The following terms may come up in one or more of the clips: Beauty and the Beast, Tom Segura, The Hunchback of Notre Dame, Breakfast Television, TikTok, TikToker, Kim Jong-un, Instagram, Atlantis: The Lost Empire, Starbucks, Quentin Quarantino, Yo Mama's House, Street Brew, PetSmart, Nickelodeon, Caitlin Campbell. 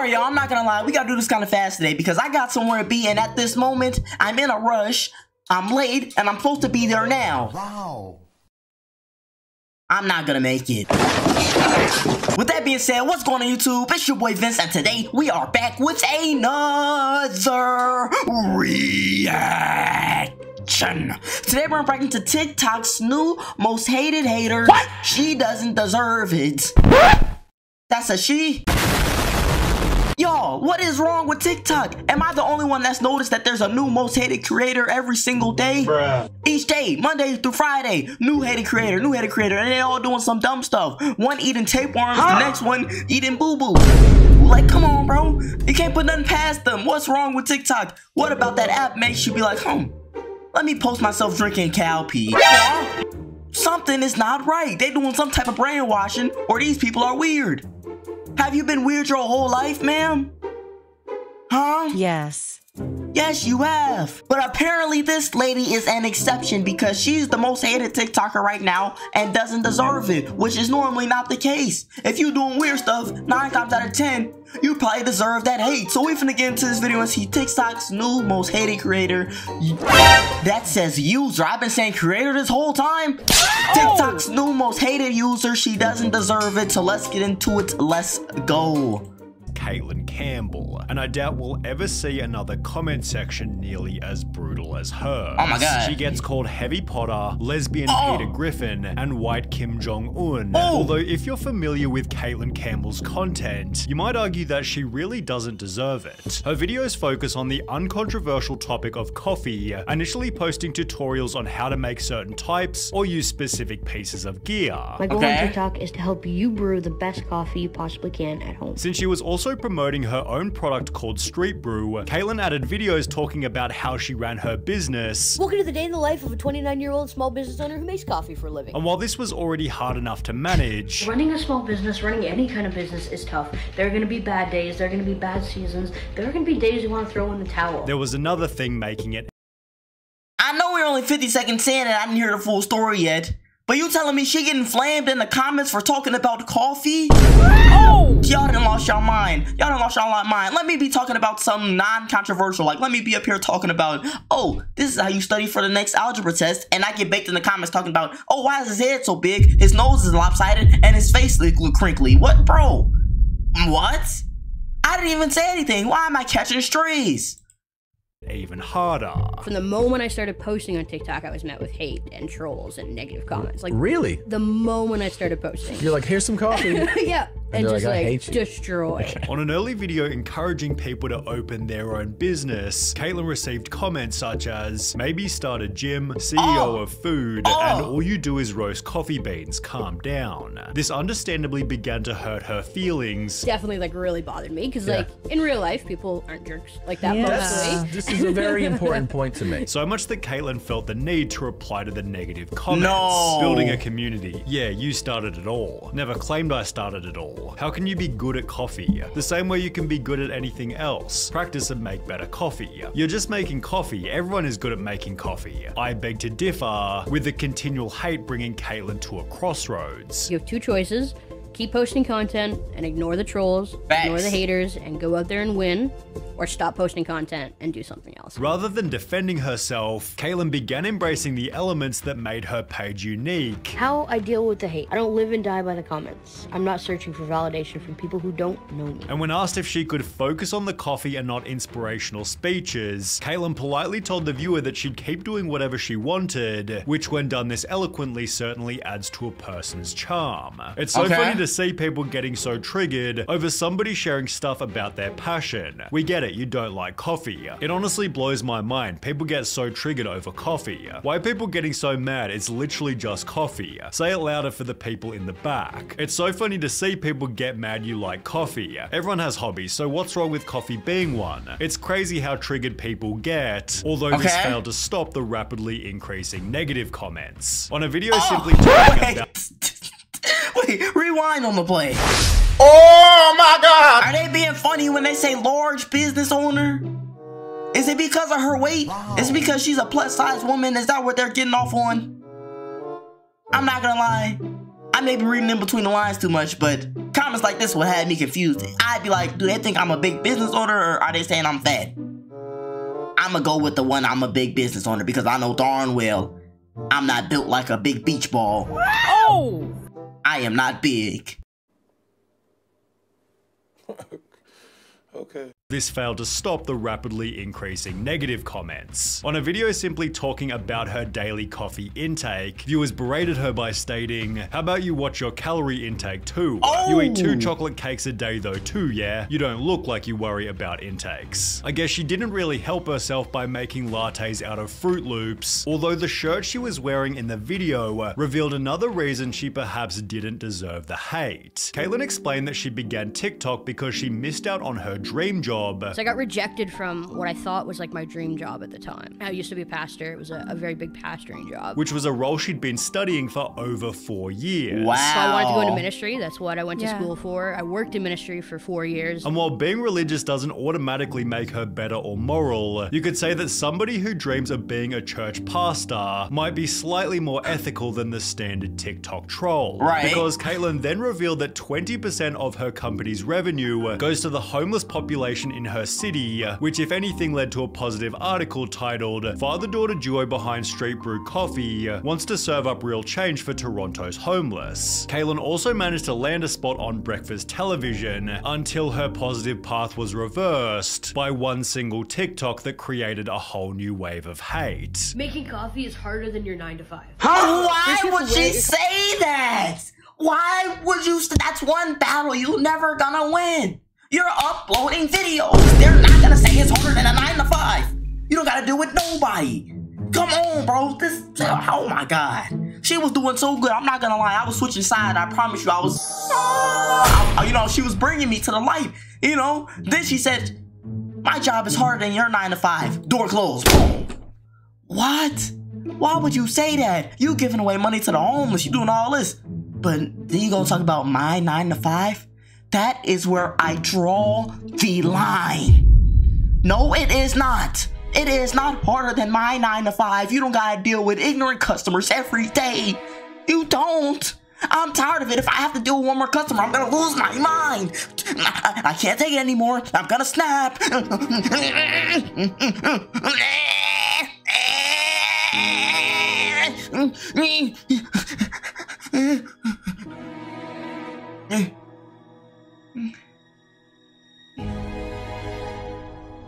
sorry, y'all. I'm not gonna lie. We gotta do this kind of fast today because I got somewhere to be, and at this moment, I'm in a rush. I'm late, and I'm supposed to be there now. Wow. I'm not gonna make it. With that being said, what's going on YouTube? It's your boy Vince, and today we are back with another reaction. Today we're reacting to TikTok's new most hated hater. What? She doesn't deserve it. That's a she. Y'all, what is wrong with TikTok? Am I the only one that's noticed that there's a new most hated creator every single day? Bruh. Each day, Monday through Friday, new hated creator, and they all doing some dumb stuff. One eating tapeworms, the next one eating boo-boo. Like, come on, bro. You can't put nothing past them. What's wrong with TikTok? What about that app makes you be like, let me post myself drinking cow pee? Yeah. Something is not right. They doing some type of brainwashing, or these people are weird. Have you been weird your whole life, ma'am? Huh? Yes. Yes, you have. But apparently this lady is an exception because she's the most hated TikToker right now and doesn't deserve it, which is normally not the case. If you're doing weird stuff, 9 times out of 10, you probably deserve that hate. So we're finna get into this video and see TikTok's new most hated creator. That says user. I've been saying creator this whole time. TikTok's new most hated user. She doesn't deserve it. So let's get into it. Let's go. Caitlin Campbell, and I doubt we'll ever see another comment section nearly as brutal as her. Oh my god. She gets called Heavy Potter, Lesbian Peter Griffin, and White Kim Jong-un. Although if you're familiar with Caitlin Campbell's content, you might argue that she really doesn't deserve it. Her videos focus on the uncontroversial topic of coffee, initially posting tutorials on how to make certain types or use specific pieces of gear. My goal on TikTok is to help you brew the best coffee you possibly can at home. Since she was also promoting her own product called Street Brew, Caitlin added videos talking about how she ran her business. Welcome to the day in the life of a 29-year-old small business owner who makes coffee for a living. And while this was already hard enough to manage, running a small business, running any kind of business is tough. There are going to be bad days, there are going to be bad seasons, there are going to be days you want to throw in the towel. There was another thing making it. I know we're only 50 seconds in and I didn't hear the full story yet, but you telling me she getting flamed in the comments for talking about coffee? Y'all done lost y'all mind. Y'all done lost y'all mind. Let me be talking about something non-controversial. Like, let me be up here talking about, oh, this is how you study for the next algebra test. And I get baked in the comments talking about, oh, why is his head so big? His nose is lopsided and his face look crinkly. What, bro? What? I didn't even say anything. Why am I catching strays? Even harder. From the moment I started posting on TikTok, I was met with hate and trolls and negative comments. Like, really? The moment I started posting. You're like, here's some coffee. Yeah. And just like destroy. On an early video encouraging people to open their own business, Caitlin received comments such as, maybe start a gym, CEO of food, and all you do is roast coffee beans, calm down. This understandably began to hurt her feelings. Definitely like really bothered me because like in real life, people aren't jerks like that. Mostly. This is a very important point to make. So much that Caitlin felt the need to reply to the negative comments. Building a community. Yeah, you started it all. Never claimed I started it all. How can you be good at coffee? The same way you can be good at anything else. Practice and make better coffee. You're just making coffee. Everyone is good at making coffee. I beg to differ, with the continual hate bringing Caitlin to a crossroads. You have two choices. Keep posting content and ignore the trolls, ignore the haters, and go out there and win, or stop posting content and do something else. Rather than defending herself, Caitlin began embracing the elements that made her page unique. How I deal with the hate. I don't live and die by the comments. I'm not searching for validation from people who don't know me. And when asked if she could focus on the coffee and not inspirational speeches, Caitlin politely told the viewer that she'd keep doing whatever she wanted, which when done this eloquently certainly adds to a person's charm. It's so funny to see people getting so triggered over somebody sharing stuff about their passion. We get it. You don't like coffee. It honestly blows my mind. People get so triggered over coffee. Why are people getting so mad? It's literally just coffee. Say it louder for the people in the back. It's so funny to see people get mad you like coffee. Everyone has hobbies, so what's wrong with coffee being one? It's crazy how triggered people get, although this failed to stop the rapidly increasing negative comments. On a video simply talking about... Wait, rewind on the play. Oh my god! Are they being funny when they say large business owner? Is it because of her weight? Is it because she's a plus size woman? Is that what they're getting off on? I'm not gonna lie. I I may be reading in between the lines too much, but comments like this would have me confused. I'd be like, do they think I'm a big business owner, or are they saying I'm fat? I'ma go with the one I'm a big business owner, because I know darn well I'm not built like a big beach ball. Oh! I am not big. Okay. This failed to stop the rapidly increasing negative comments. On a video simply talking about her daily coffee intake, viewers berated her by stating, how about you watch your calorie intake too? Oh. You eat 2 chocolate cakes a day though too, yeah? You don't look like you worry about intakes. I guess she didn't really help herself by making lattes out of Fruit Loops, although the shirt she was wearing in the video revealed another reason she perhaps didn't deserve the hate. Caitlin explained that she began TikTok because she missed out on her dream job. So I got rejected from what I thought was like my dream job at the time. I used to be a pastor. It was a very big pastoring job, which was a role she'd been studying for over 4 years. Wow. So I wanted to go into ministry. That's what I went to school for. I worked in ministry for 4 years. And while being religious doesn't automatically make her better or moral, you could say that somebody who dreams of being a church pastor might be slightly more ethical than the standard TikTok troll. Right. Because Caitlin then revealed that 20% of her company's revenue goes to the homeless population in her city, which if anything led to a positive article titled, father-daughter duo behind Street Brew Coffee wants to serve up real change for Toronto's homeless. Caitlin also managed to land a spot on Breakfast Television until her positive path was reversed by one single TikTok that created a whole new wave of hate. Making coffee is harder than your 9-to-5. Huh? Why would she say that? Why would you? That's one battle you're never gonna win. You're uploading videos. They're not gonna say it's harder than a 9-to-5. You don't gotta do it, nobody. Come on, bro. This, oh my God. She was doing so good. I'm not gonna lie. I was switching sides. I promise you, I was, you know, she was bringing me to the light, you know? Then she said, my job is harder than your 9-to-5. Door closed. Boom. What? Why would you say that? You giving away money to the homeless. You doing all this. But then you gonna talk about my 9-to-5? That is where I draw the line. No, it is not. It is not harder than my 9-to-5. You don't gotta deal with ignorant customers every day. You don't. I'm tired of it. If I have to deal with one more customer, I'm gonna lose my mind. I can't take it anymore. I'm gonna snap.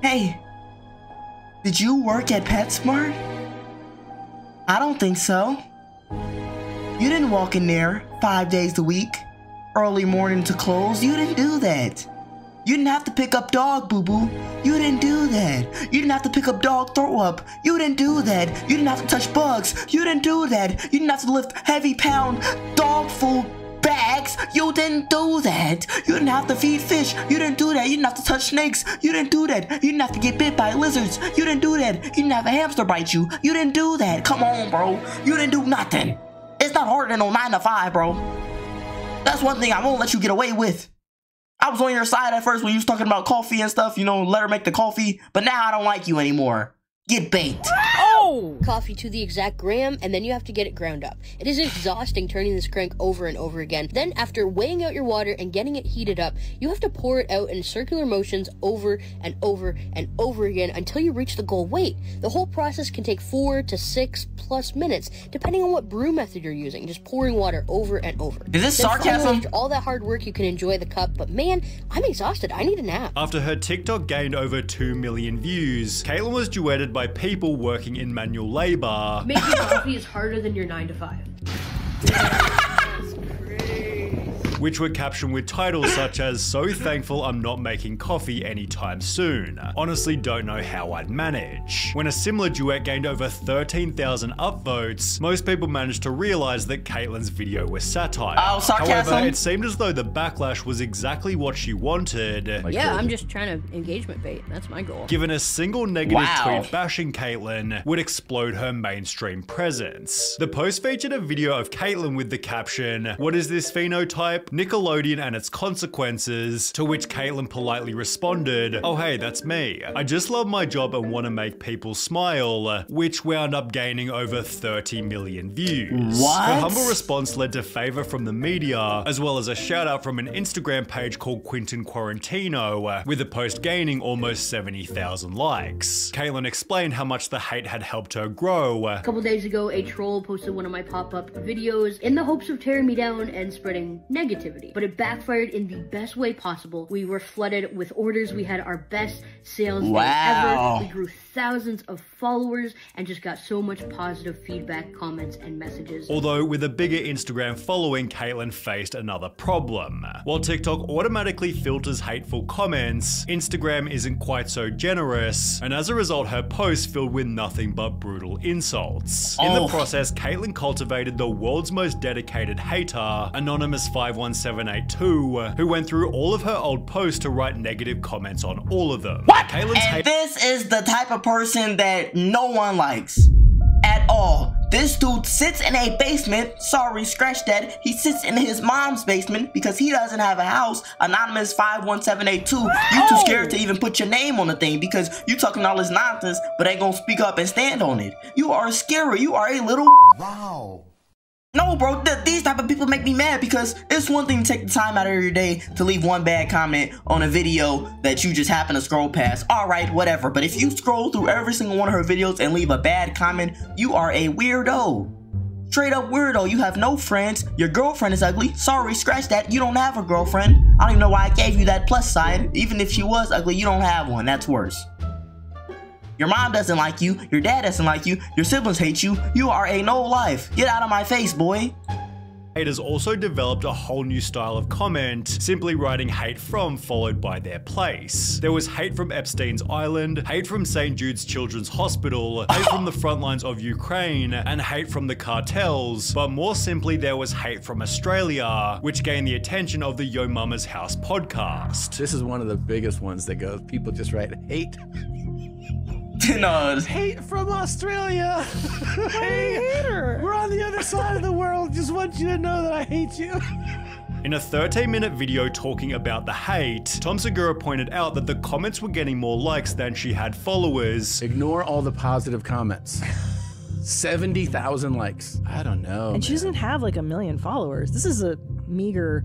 Hey, did you work at PetSmart? I don't think so. You didn't walk in there 5 days a week, early morning to close. You didn't do that. You didn't have to pick up dog boo-boo. You didn't do that. You didn't have to pick up dog throw-up. You didn't do that. You didn't have to touch bugs. You didn't do that. You didn't have to lift heavy pound dog food bags. You didn't do that. You didn't have to feed fish. You didn't do that. You didn't have to touch snakes. You didn't do that. You didn't have to get bit by lizards. You didn't do that. You didn't have a hamster bite you. You didn't do that. Come on, bro. You didn't do nothing. It's not harder than no 9-to-5, bro. That's one thing I won't let you get away with. I was on your side at first when you was talking about coffee and stuff, you know, let her make the coffee, but now I don't like you anymore. Get baked. Oh! Coffee to the exact gram, and then you have to get it ground up. It is exhausting turning this crank over and over again. Then after weighing out your water and getting it heated up, you have to pour it out in circular motions over and over and over again until you reach the goal weight. The whole process can take 4 to 6+ minutes, depending on what brew method you're using, just pouring water over and over. Is this sarcasm? After all that hard work, you can enjoy the cup, but man, I'm exhausted. I need a nap. After her TikTok gained over 2 million views, Caitlin was duetted by people working in manual labor. Making coffee is harder than your 9-to-5. Which were captioned with titles such as, so thankful I'm not making coffee anytime soon. Honestly, don't know how I'd manage. When a similar duet gained over 13,000 upvotes, most people managed to realize that Caitlin's video was satire. Oh, sarcasm. However, it seemed as though the backlash was exactly what she wanted. Yeah, I'm just trying to engagement bait. That's my goal. Given a single negative tweet bashing Caitlin would explode her mainstream presence. The post featured a video of Caitlin with the caption, what is this phenotype? Nickelodeon and its consequences, to which Caitlin politely responded, "Oh hey, that's me. I just love my job and want to make people smile," which wound up gaining over 30 million views. What? Her humble response led to favor from the media, as well as a shout out from an Instagram page called Quentin Quarantino, with the post gaining almost 70,000 likes. Caitlin explained how much the hate had helped her grow. A couple days ago, a troll posted one of my pop-up videos in the hopes of tearing me down and spreading negativity, but it backfired in the best way possible. We were flooded with orders. We had our best sales day ever. We grew thousands of followers and just got so much positive feedback, comments, and messages. Although with a bigger Instagram following, Caitlin faced another problem. While TikTok automatically filters hateful comments, Instagram isn't quite so generous, and as a result, her posts filled with nothing but brutal insults. Oh. In the process, Caitlin cultivated the world's most dedicated hater, Anonymous 51782, who went through all of her old posts to write negative comments on all of them. What? And this is the type of person that no one likes at all. This dude sits in a basement. Sorry, scratch that. He sits in his mom's basement because he doesn't have a house. Anonymous 51782, you too scared to even put your name on the thing because you talking all this nonsense, but ain't gonna speak up and stand on it. You are scary. You are a little wow. No, bro, these type of people make me mad because it's one thing to take the time out of your day to leave one bad comment on a video that you just happen to scroll past. All right, whatever. But if you scroll through every single one of her videos and leave a bad comment, you are a weirdo. Straight up weirdo. You have no friends. Your girlfriend is ugly. Sorry, scratch that. You don't have a girlfriend. I don't even know why I gave you that plus sign. Even if she was ugly, you don't have one. That's worse. Your mom doesn't like you, your dad doesn't like you, your siblings hate you, you are a no life. Get out of my face, boy. It has also developed a whole new style of comment, simply writing hate from followed by their place. There was hate from Epstein's Island, hate from St. Jude's Children's Hospital, hate from the front lines of Ukraine, and hate from the cartels, but more simply there was hate from Australia, which gained the attention of the Yo Mama's House podcast. This is one of the biggest ones that goes, people just write hate. No. Hate from Australia. Hey, hater. We're on the other side of the world. Just want you to know that I hate you. In a 13-minute video talking about the hate, Tom Segura pointed out that the comments were getting more likes than she had followers. Ignore all the positive comments. 70,000 likes. I don't know. And she doesn't have like a million followers. This is a meager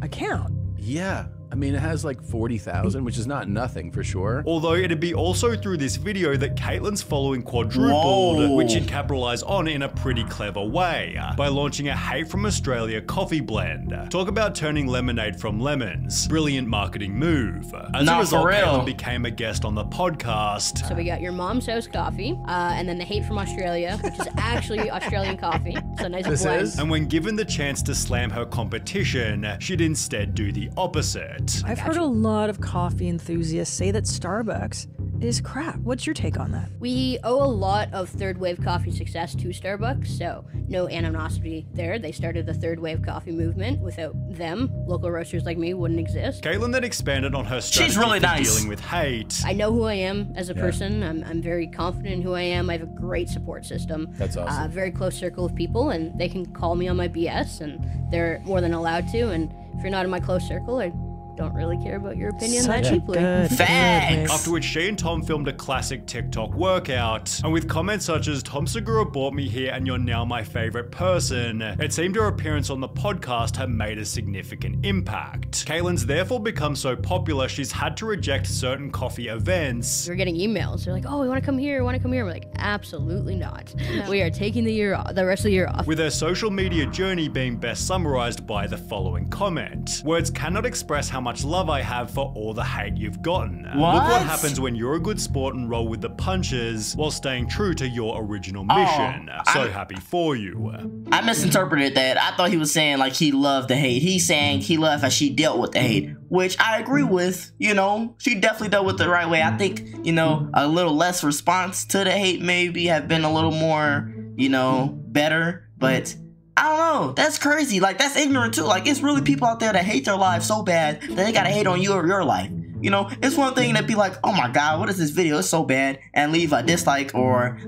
account. Yeah. I mean, it has like 40,000, which is not nothing for sure. Although it'd be also through this video that Caitlin's following quadrupled, which she'd capitalize on in a pretty clever way, by launching a Hate from Australia coffee blend. Talk about turning lemonade from lemons. Brilliant marketing move. As a result, Caitlin became a guest on the podcast. So we got your mom's house coffee, and then the Hate from Australia, which is actually Australian coffee. So nice blend. And when given the chance to slam her competition, she'd instead do the opposite. I've heard a lot of coffee enthusiasts say that Starbucks is crap. What's your take on that? We owe a lot of third wave coffee success to Starbucks, so no animosity there. They started the third wave coffee movement. Without them, local roasters like me wouldn't exist. Caitlin then expanded on her strategy dealing with hate. I know who I am as a person. I'm very confident in who I am. I have a great support system. That's awesome. A very close circle of people, and they can call me on my BS, and they're more than allowed to. And if you're not in my close circle, I don't really care about your opinion that cheaply. Facts! After which she and Tom filmed a classic TikTok workout, and with comments such as, "Tom Segura brought me here and you're now my favorite person," it seemed her appearance on the podcast had made a significant impact. Caitlin's therefore become so popular she's had to reject certain coffee events. We're getting emails, they're like, "Oh, we want to come here, we want to come here." We're like, absolutely not. We are taking the year off, the rest of the year off. With her social media journey being best summarized by the following comment. "Words cannot express how much love I have for all the hate you've gotten. Look what happens when you're a good sport and roll with the punches while staying true to your original mission. So happy for you." I misinterpreted that. I thought he was saying like he loved the hate. He's saying he loved how she dealt with the hate, which I agree with. You know, she definitely dealt with it the right way. I think, you know, a little less response to the hate maybe have been a little more, you know, better, but I don't know. That's crazy. Like, that's ignorant too. Like, it's really people out there that hate their lives so bad that they gotta hate on you or your life. You know, it's one thing to be like, "Oh my God, what is this video? It's so bad," and leave a dislike or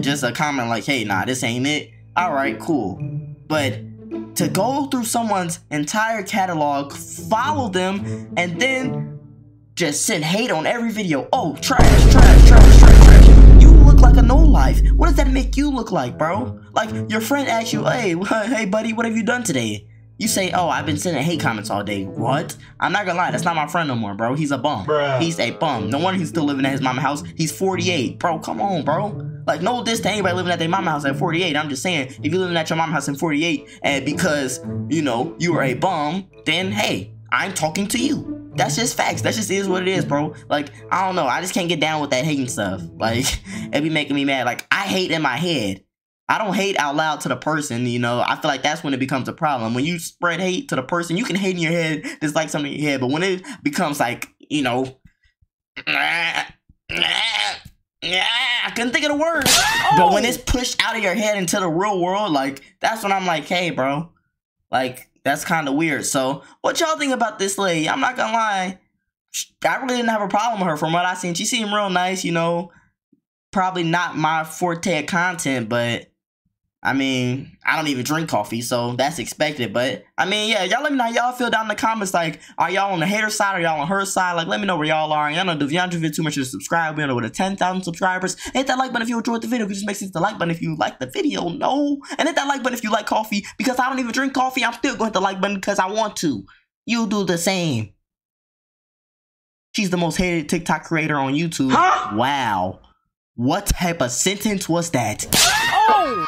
just a comment like, "Hey, nah, this ain't it." All right, cool. But to go through someone's entire catalog, follow them, and then just send hate on every video. Oh, trash, trash, trash, trash, trash. You look like a no-life. What does that make you look like, bro? Like, your friend asks you, hey, buddy, what have you done today? You say, oh, I've been sending hate comments all day. What? I'm not gonna lie, that's not my friend no more, bro. He's a bum. Bruh. He's a bum. No wonder he's still living at his mama's house. He's 48. Bro, come on, bro. Like, no diss to anybody living at their mama's house at 48. I'm just saying, if you're living at your mama's house at 48, and because, you know, you are a bum, then, hey, I'm talking to you. That's just facts. That just is what it is, bro. Like, I don't know. I just can't get down with that hating stuff. Like, it be making me mad. Like, I hate in my head. I don't hate out loud to the person, you know. I feel like that's when it becomes a problem. When you spread hate to the person, you can hate in your head, just like something in your head. But when it becomes like, you know, I couldn't think of the word. Oh. But when it's pushed out of your head into the real world, like, that's when I'm like, hey, bro. Like, that's kind of weird. So, what y'all think about this lady? I'm not gonna lie. I really didn't have a problem with her from what I seen. She seemed real nice, you know. Probably not my forte of content, but... I mean, I don't even drink coffee, so that's expected. But, I mean, yeah, y'all let me know how y'all feel down in the comments. Like, are y'all on the hater side? Are y'all on her side? Like, let me know where y'all are. And y'all know the DeVeandre video, too much to subscribe. We're over 10,000 subscribers. Hit that like button if you enjoyed the video. It just makes sense to like button if you like the video. No. And hit that like button if you like coffee. Because I don't even drink coffee. I'm still going to hit the like button because I want to. You do the same. She's the most hated TikTok creator on YouTube. Huh? Wow. What type of sentence was that? Oh!